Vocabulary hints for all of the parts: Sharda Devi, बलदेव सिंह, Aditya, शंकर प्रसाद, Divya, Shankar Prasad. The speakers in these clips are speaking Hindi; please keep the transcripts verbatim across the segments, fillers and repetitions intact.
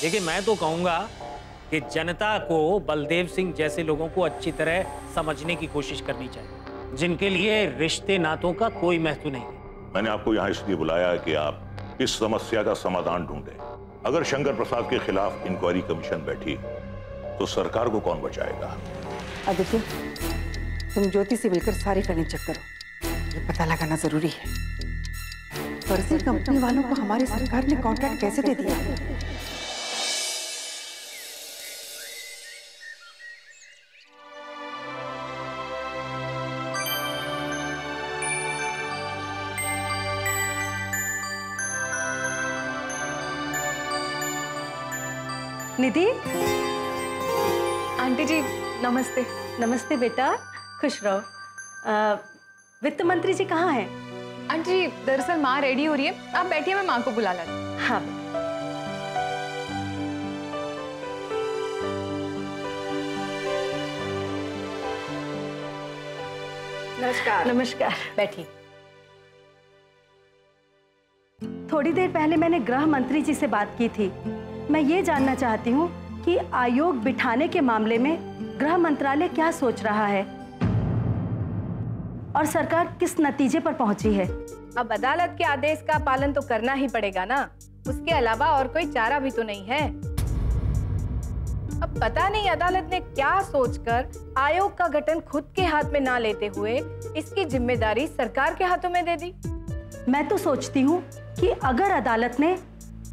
देखिए मैं तो कहूँगा कि जनता को बलदेव सिंह जैसे लोगों को अच्छी तरह समझने की कोशिश करनी चाहिए, जिनके लिए रिश्ते नातों का कोई महत्व नहीं है। मैंने आपको यहाँ इसलिए बुलाया कि आप इस समस्या का समाधान ढूंढें। अगर शंकर प्रसाद के खिलाफ इंक्वायरी कमीशन बैठी तो सरकार को कौन बचाएगा? आदित्य, तुम ज्योति से मिलकर सारे करने चेक करो, ये पता लगाना जरूरी है परसिल कंपनी वालों को हमारी सरकार ने कॉन्ट्रैक्ट कैसे दे दिया। निधि आंटी जी नमस्ते। नमस्ते बेटा, खुश रहो। वित्त मंत्री जी कहाँ हैं? आंटी दरअसल माँ रेडी हो रही है, आप बैठिए, मैं माँ को बुला लाती हूँ। हाँ नमस्कार। नमस्कार, बैठिए। थोड़ी देर पहले मैंने गृह मंत्री जी से बात की थी। मैं ये जानना चाहती हूँ कि आयोग बिठाने के मामले में गृह मंत्रालय क्या सोच रहा है और सरकार किस नतीजे पर पहुंची है? अब अदालत के आदेश का पालन तो करना ही पड़ेगा ना, उसके अलावा और कोई चारा भी तो नहीं है। अब पता नहीं अदालत ने क्या सोचकर आयोग का गठन खुद के हाथ में ना लेते हुए इसकी जिम्मेदारी सरकार के हाथों में दे दी। मैं तो सोचती हूँ कि अगर अदालत ने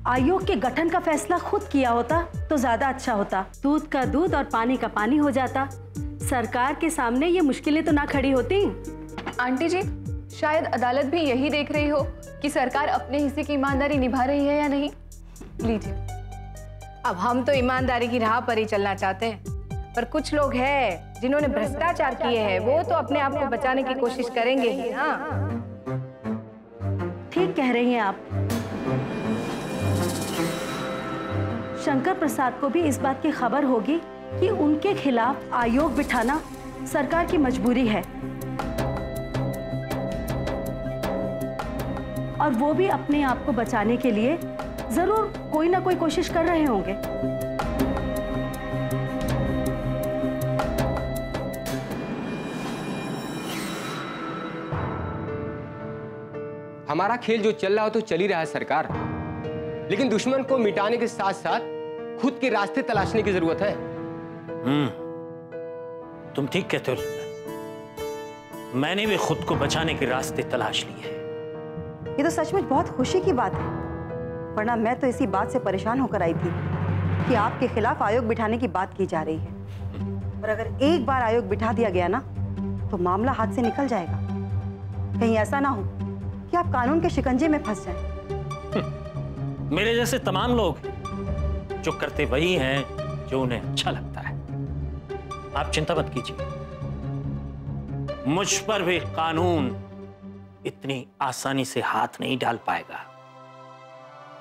आयोग के गठन का फैसला खुद किया होता तो ज्यादा अच्छा होता, दूध का दूध और पानी का पानी हो जाता। सरकार के सामने ये मुश्किलें तो ना खड़ी होती। आंटी जी शायद अदालत भी यही देख रही हो कि सरकार अपने हिस्से की ईमानदारी निभा रही है या नहीं। लीजिए, अब हम तो ईमानदारी की राह पर ही चलना चाहते हैं, पर कुछ लोग हैं जिन्होंने भ्रष्टाचार किए हैं, वो तो अपने आप को बचाने की कोशिश करेंगे ही ना। ठीक कह रही हैं आप। शंकर प्रसाद को भी इस बात की खबर होगी कि उनके खिलाफ आयोग बिठाना सरकार की मजबूरी है और वो भी अपने आप को बचाने के लिए जरूर कोई ना कोई कोशिश कर रहे होंगे। हमारा खेल जो चल रहा हो तो चल ही रहा है सरकार, लेकिन दुश्मन को मिटाने के साथ साथ खुद के रास्ते तलाशने की जरूरत है। हम्म, तुम ठीक कहते हो। मैंने भी खुद को बचाने के रास्ते तलाश लिए हैं। ये तो सचमुच बहुत खुशी की बात है, वरना मैं तो इसी बात से परेशान होकर आई थी कि आपके खिलाफ आयोग बिठाने की बात की जा रही है। और अगर एक बार आयोग बिठा दिया गया ना तो मामला हाथ से निकल जाएगा। कहीं ऐसा ना हो कि आप कानून के शिकंजे में फंस जाएं। मेरे जैसे तमाम लोग जो करते वही हैं जो उन्हें अच्छा लगता है। आप चिंता मत कीजिए, मुझ पर भी कानून इतनी आसानी से हाथ नहीं डाल पाएगा।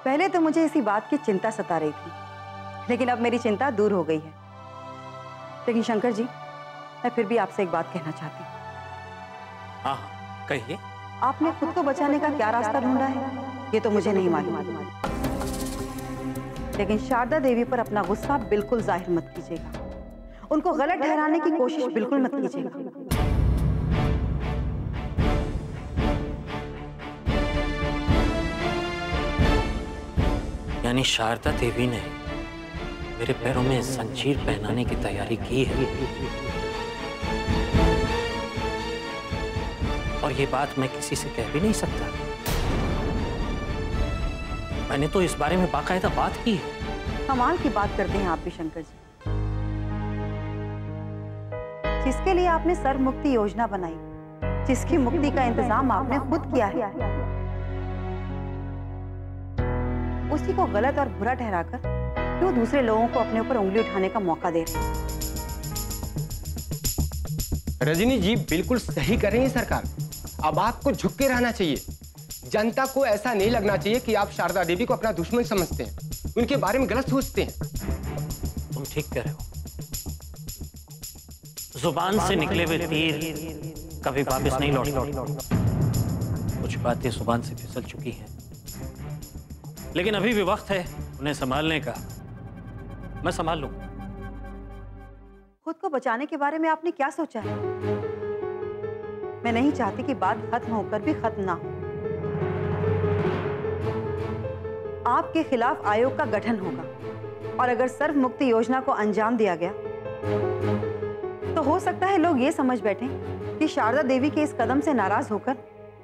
पहले तो मुझे इसी बात की चिंता सता रही थी, लेकिन अब मेरी चिंता दूर हो गई है। लेकिन शंकर जी, मैं फिर भी आपसे एक बात कहना चाहती हूँ। हाँ कहिए। आपने खुद को बचाने का क्या रास्ता ढूंढा है ये तो मुझे नहीं मालूम, लेकिन शारदा देवी पर अपना गुस्सा बिल्कुल जाहिर मत कीजिएगा। उनको गलत ठहराने की कोशिश बिल्कुल मत कीजिएगा। यानी शारदा देवी ने मेरे पैरों में संजीर पहनाने की तैयारी की है और ये बात मैं किसी से कह भी नहीं सकता। मैंने तो इस बारे में बाकायदा बात की है। कमाल की बात करते हैं आप भी शंकर जी, जिसके लिए आपने सर्वमुक्ति योजना बनाई, जिसकी मुक्ति का इंतजाम आपने खुद किया है, उसी को गलत और बुरा ठहराकर क्यों दूसरे लोगों को अपने ऊपर उंगली उठाने का मौका दे रहे हैं? रजनी जी बिल्कुल सही कर रही है सरकार। अब आपको झुक के रहना चाहिए। जनता को ऐसा नहीं लगना चाहिए कि आप शारदा देवी को अपना दुश्मन समझते हैं, उनके बारे में गलत सोचते हैं। तुम ठीक कह रहे हो। जुबान से निकले हुए तीर कभी वापस नहीं लौटते। कुछ बातें जुबान से फिसल चुकी हैं, लेकिन अभी भी वक्त है उन्हें संभालने का मैं संभाल लूंगा। खुद को बचाने के बारे में आपने क्या सोचा है? मैं नहीं चाहती कि बात खत्म होकर भी खत्म ना हो। आपके खिलाफ आयोग का गठन होगा और अगर सर्व मुक्ति योजना को अंजाम दिया गया तो हो सकता है लोग ये समझ बैठे कि शारदा देवी के इस कदम से नाराज होकर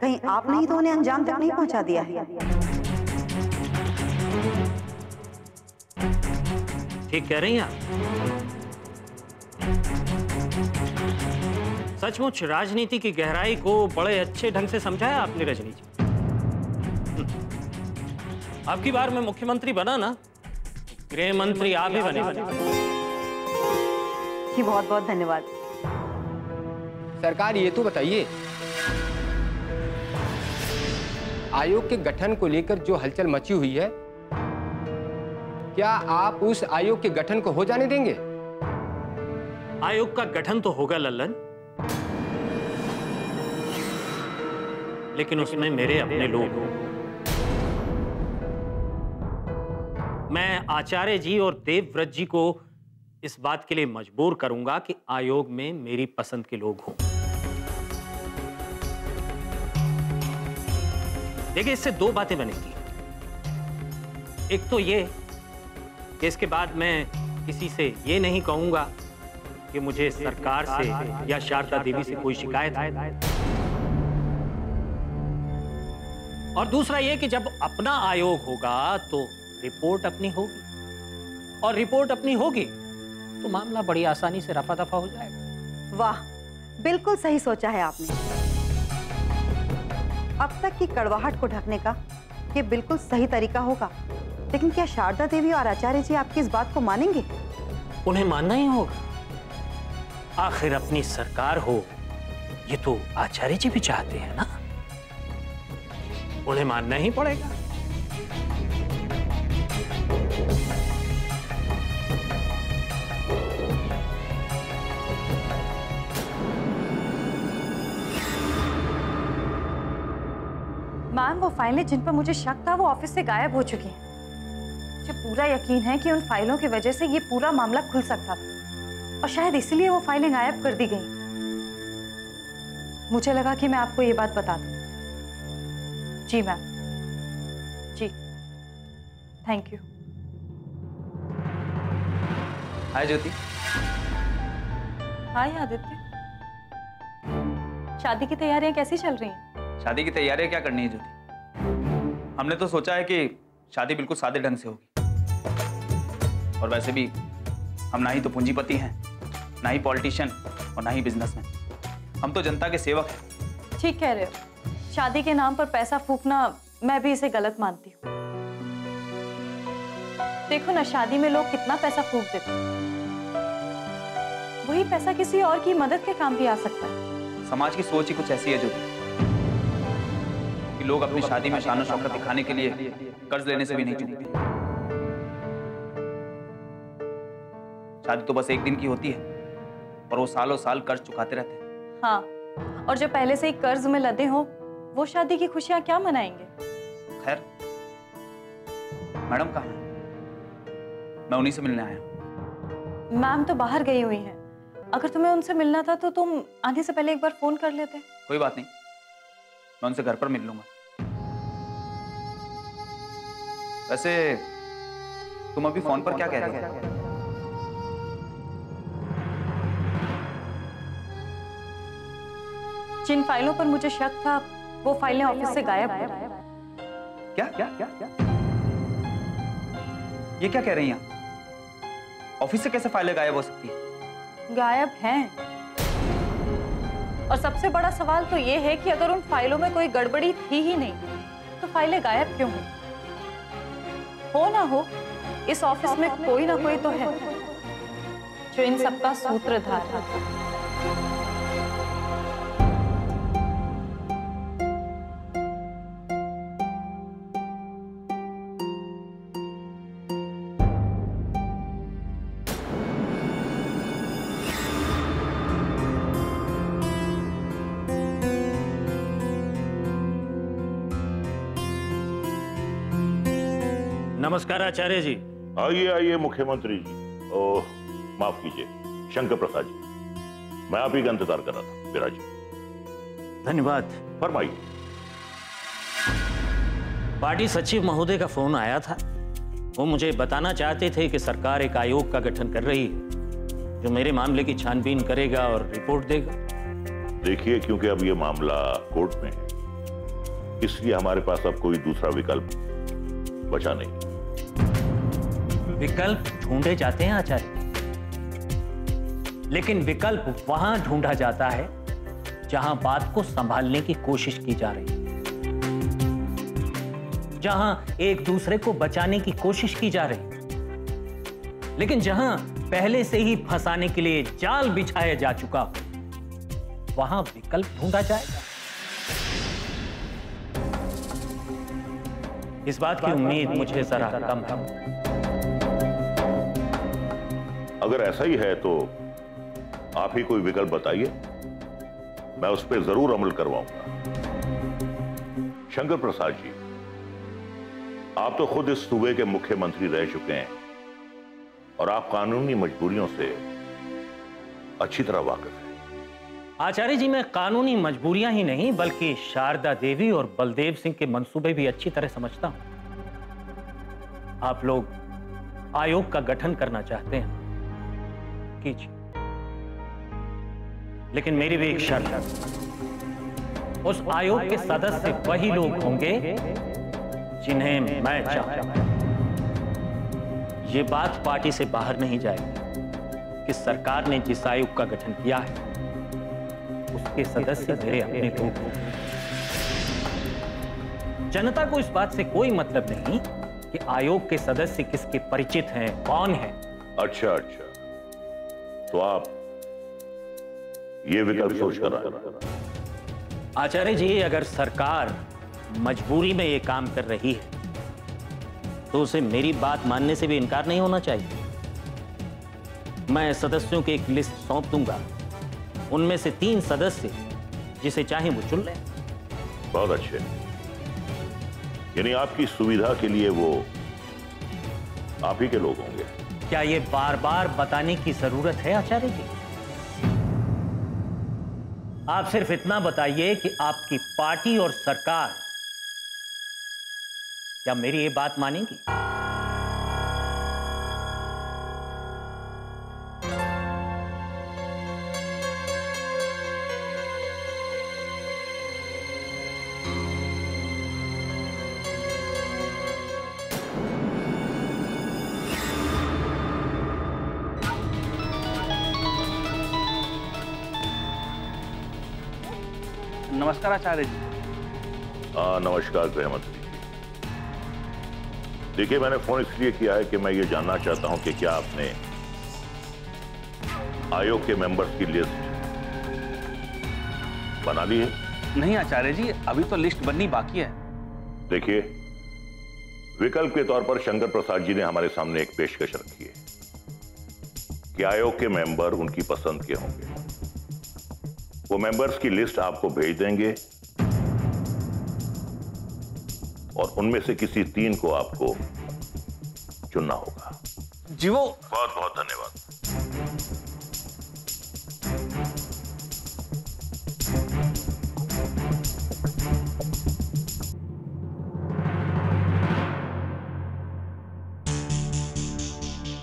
कहीं आपने ही तो उन्हें अंजाम तक नहीं पहुंचा दिया है। ठीक कह रही हैं आप। सचमुच राजनीति की गहराई को बड़े अच्छे ढंग से समझाया आपने रजनी जी। अब की बार मैं मुख्यमंत्री बना ना, गृह मंत्री आप ही बने। जी बहुत बहुत धन्यवाद। सरकार ये तो बताइए, आयोग के गठन को लेकर जो हलचल मची हुई है, क्या आप उस आयोग के गठन को हो जाने देंगे? आयोग का गठन तो होगा लल्लन, लेकिन उसमें मेरे अपने लोग हों। मैं आचार्य जी और देवव्रत जी को इस बात के लिए मजबूर करूंगा कि आयोग में मेरी पसंद के लोग हों। देखिए, इससे दो बातें बनेंगी। एक तो ये कि इसके बाद मैं किसी से ये नहीं कहूंगा कि मुझे सरकार से या शारदा देवी से कोई शिकायत है। और दूसरा ये कि जब अपना आयोग होगा तो रिपोर्ट अपनी होगी, और रिपोर्ट अपनी होगी तो मामला बड़ी आसानी से रफा दफा हो जाएगा। वाह, बिल्कुल सही सोचा है आपने। अब तक की कड़वाहट को ढकने का ये बिल्कुल सही तरीका होगा, लेकिन क्या शारदा देवी और आचार्य जी आपकी इस बात को मानेंगे? उन्हें मानना ही होगा, आखिर अपनी सरकार हो, ये तो आचार्य जी भी चाहते हैं ना, उन्हें मानना ही पड़ेगा। मैम, वो फाइलें जिन पर मुझे शक था वो ऑफिस से गायब हो चुकी हैं। मुझे पूरा यकीन है कि उन फाइलों की वजह से ये पूरा मामला खुल सकता था और शायद इसीलिए वो फाइलें गायब कर दी गई। मुझे लगा कि मैं आपको ये बात बता दूं। जी मैम, जी, thank you. Hi Jyoti. Hi Aditya. शादी की तैयारियां कैसी चल रही हैं? शादी की तैयारियां क्या करनी है ज्योति? हमने तो सोचा है कि शादी बिल्कुल सादे ढंग से होगी, और वैसे भी हम ना ही तो पूंजीपति हैं, ना ही पॉलिटिशियन और ना ही बिजनेसमैन, हम तो जनता के सेवक हैं। ठीक कह रहे हो, शादी के नाम पर पैसा फूकना मैं भी इसे गलत मानती हूँ। देखो ना, शादी में लोग कितना पैसा फूक देते हैं, वही पैसा किसी और की मदद के काम भी आ सकता है। समाज की सोच ही कुछ ऐसी है ज्योति, लोग अपनी शादी में शान और शौकत दिखाने के लिए कर्ज लेने से भी नहीं चूकते। शादी तो बस एक दिन की होती है और वो सालों साल कर्ज चुकाते रहते हैं। हाँ, और जो पहले से ही कर्ज में लदे हो वो शादी की खुशियां क्या मनाएंगे। खैर, मैडम कहाँ हैं? मैं उन्हीं से मिलने आया हूँ। मैम तो बाहर गई हुई हैं, अगर तुम्हें उनसे मिलना था तो तुम आने से पहले एक बार फोन कर लेते। कोई बात नहीं, मैं उनसे घर पर मिल लूंगा। वैसे तुम अभी फोन पर क्या कह रहे हो? जिन फाइलों पर मुझे शक था वो फाइलें ऑफिस से गायब हो गई। क्या क्या क्या क्या ये क्या कह रही हैं आप? ऑफिस से कैसे फाइलें गायब हो सकती हैं? गायब हैं, और सबसे बड़ा सवाल तो ये है कि अगर उन फाइलों में कोई गड़बड़ी थी ही नहीं तो फाइलें गायब क्यों हुई? हो ना हो, इस ऑफिस में कोई ना कोई तो है जो इन सबका सूत्रधार है। नमस्कार आचार्य जी। आइए आइए मुख्यमंत्री जी। ओह, माफ कीजिए शंकर प्रसाद जी, मैं आप ही का इंतजार कर रहा था विराज। धन्यवाद। फरमाइए। पार्टी सचिव महोदय का फोन आया था। वो मुझे बताना चाहते थे कि सरकार एक आयोग का गठन कर रही है जो मेरे मामले की छानबीन करेगा और रिपोर्ट देगा। देखिए, क्योंकि अब ये मामला कोर्ट में है, इसलिए हमारे पास अब कोई दूसरा विकल्प बचा नहीं। विकल्प ढूंढे जाते हैं आचार्य, लेकिन विकल्प वहां ढूंढा जाता है जहां बात को संभालने की कोशिश की जा रही है, जहां एक दूसरे को बचाने की कोशिश की जा रही है, लेकिन जहां पहले से ही फंसाने के लिए जाल बिछाया जा चुका हो वहां विकल्प ढूंढा जाएगा। इस बात की उम्मीद मुझे जरा कम है। अगर ऐसा ही है तो आप ही कोई विकल्प बताइए, मैं उस पर जरूर अमल करवाऊंगा। शंकर प्रसाद जी, आप तो खुद इस सूबे के मुख्यमंत्री रह चुके हैं और आप कानूनी मजबूरियों से अच्छी तरह वाकिफ हैं। आचार्य जी, मैं कानूनी मजबूरियां ही नहीं बल्कि शारदा देवी और बलदेव सिंह के मंसूबे भी अच्छी तरह समझता हूं। आप लोग आयोग का गठन करना चाहते हैं, कीजिए, लेकिन मेरी भी एक शर्त है। उस आयोग के सदस्य वही लोग होंगे जिन्हें मैं चाहूं। ये बात पार्टी से बाहर नहीं जाएगी कि सरकार ने जिस आयोग का गठन किया है उसके सदस्य मेरे अपने लोग होंगे। जनता को इस बात से कोई मतलब नहीं कि आयोग के सदस्य किसके परिचित हैं, कौन है। अच्छा अच्छा, तो आप ये विकल्प सोच कर रहा। आचार्य जी, अगर सरकार मजबूरी में ये काम कर रही है तो उसे मेरी बात मानने से भी इनकार नहीं होना चाहिए। मैं सदस्यों की एक लिस्ट सौंप दूंगा, उनमें से तीन सदस्य जिसे चाहे वो चुन लें। बहुत अच्छे, यानी आपकी सुविधा के लिए वो आप ही के लोग होंगे। क्या ये बार बार बताने की जरूरत है आचार्य जी? आप सिर्फ इतना बताइए कि आपकी पार्टी और सरकार क्या मेरी ये बात मानेगी? नमस्कार आचार्य जी। हाँ, नमस्कार सहमत जी। देखिए, मैंने फोन इसलिए किया है कि मैं ये जानना चाहता हूं कि क्या आपने आयोग के मेंबर्स की लिस्ट बना ली है? नहीं आचार्य जी, अभी तो लिस्ट बननी बाकी है। देखिए, विकल्प के तौर पर शंकर प्रसाद जी ने हमारे सामने एक पेशकश रखी है कि आयोग के मेंबर उनकी पसंद के होंगे। वो मेंबर्स की लिस्ट आपको भेज देंगे और उनमें से किसी तीन को आपको चुनना होगा। जी वो बहुत बहुत धन्यवाद।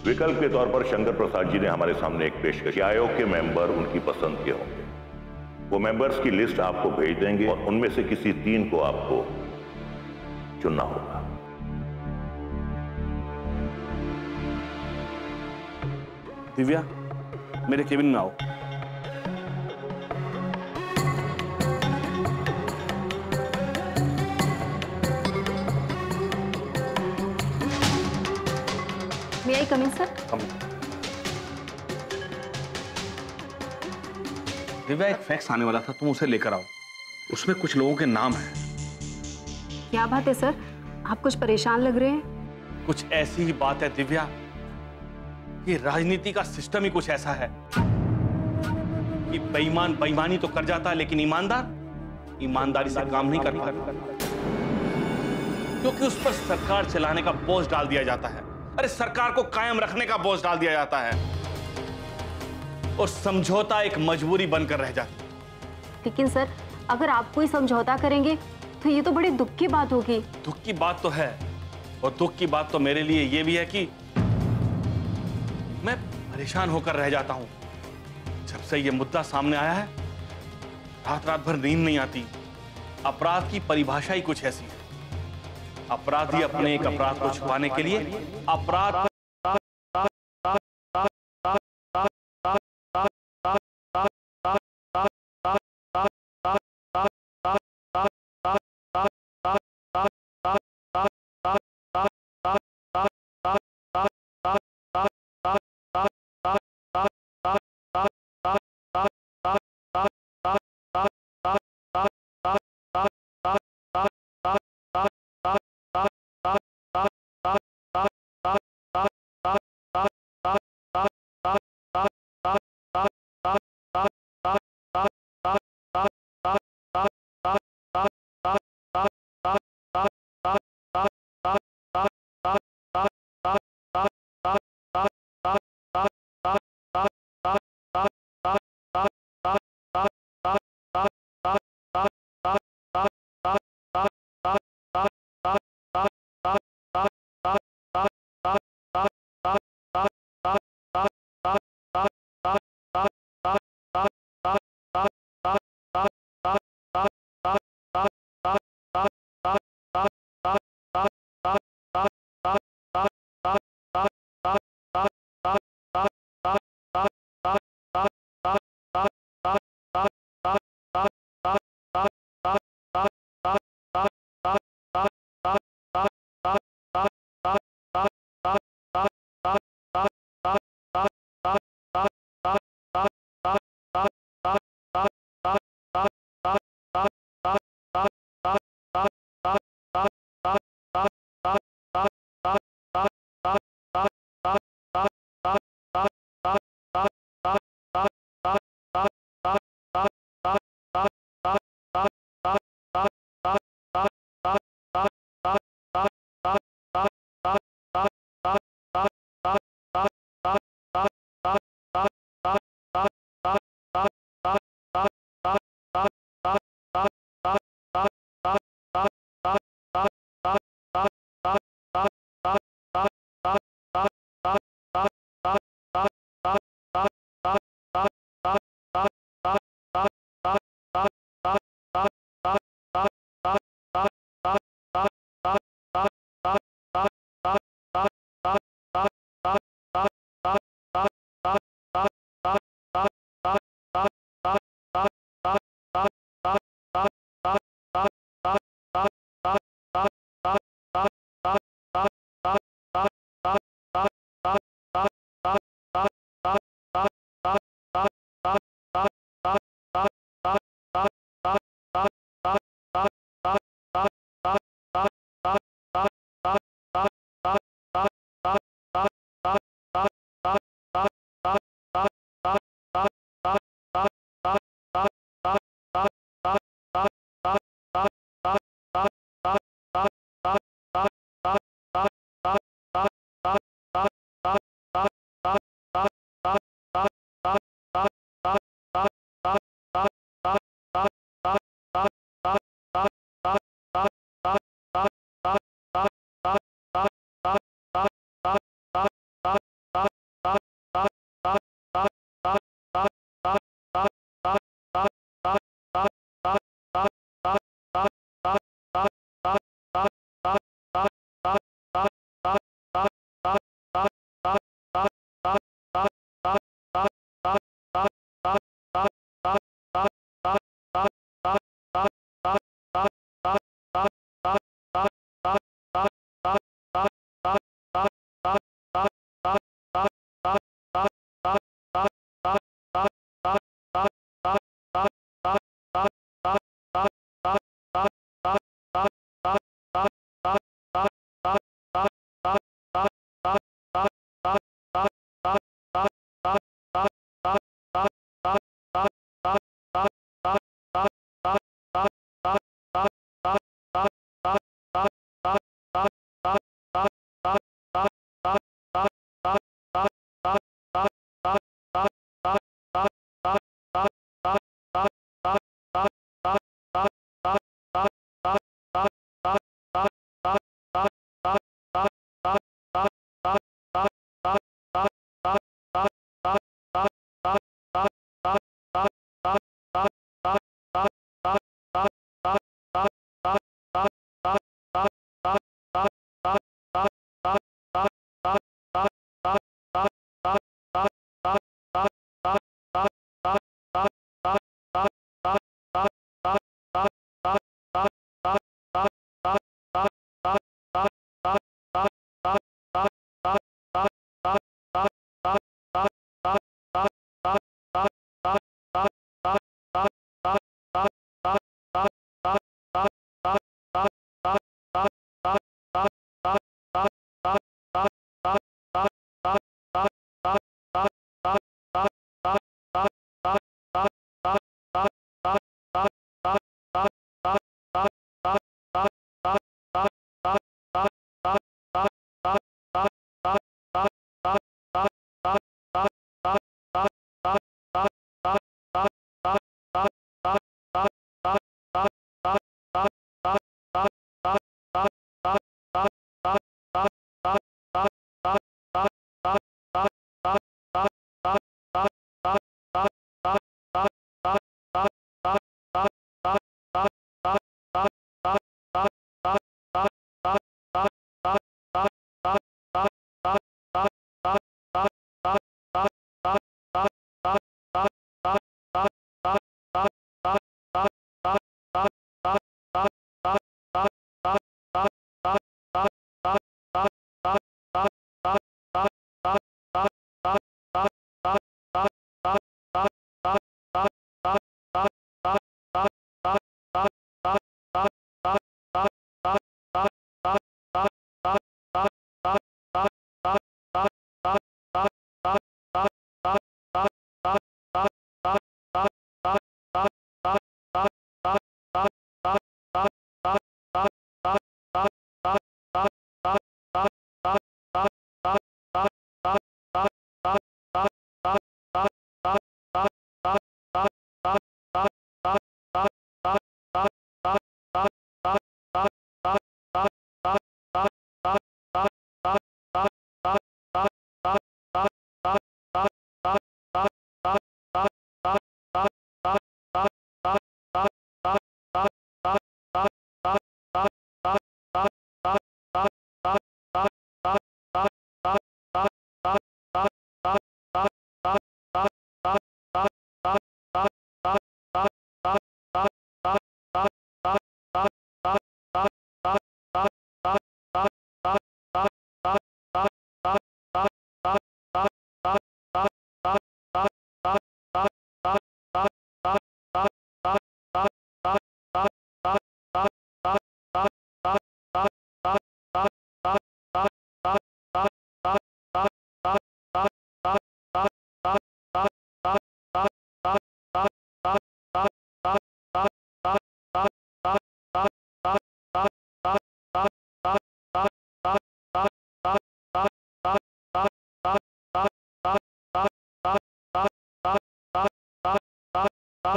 विकल्प के तौर पर शंकर प्रसाद जी ने हमारे सामने एक पेशकश, आयोग के मेंबर उनकी पसंद के होंगे। वो मेंबर्स की लिस्ट आपको भेज देंगे और उनमें से किसी तीन को आपको चुनना होगा। दिव्या, मेरे केबिन में आओ। मे आई कम इन सर? कम। दिव्या, एक फैक्स आने वाला था, तुम उसे लेकर आओ। उसमें कुछ लोगों के नाम हैं। क्या बात है सर, आप कुछ परेशान लग रहे हैं? कुछ ऐसी ही बात है दिव्या, ये राजनीति का सिस्टम ही कुछ ऐसा है कि बेईमान बेईमानी तो कर जाता है लेकिन ईमानदार ईमानदारी से काम नहीं कर पाता, क्योंकि उस पर सरकार चलाने का बोझ डाल दिया जाता है। अरे सरकार को कायम रखने का बोझ डाल दिया जाता है और समझौता एक मजबूरी बनकर रह जाती है। लेकिन सर, अगर आप कोई समझौता करेंगे तो ये तो बड़ी दुख की बात होगी। दुख की बात तो है और दुख की बात तो मेरे लिए ये भी है कि मैं परेशान होकर रह जाता हूँ। जब से ये मुद्दा सामने आया है, रात रात भर नींद नहीं आती। अपराध की परिभाषा ही कुछ ऐसी है, अपराधी अपने एक अपराध को छुपाने के लिए अपराध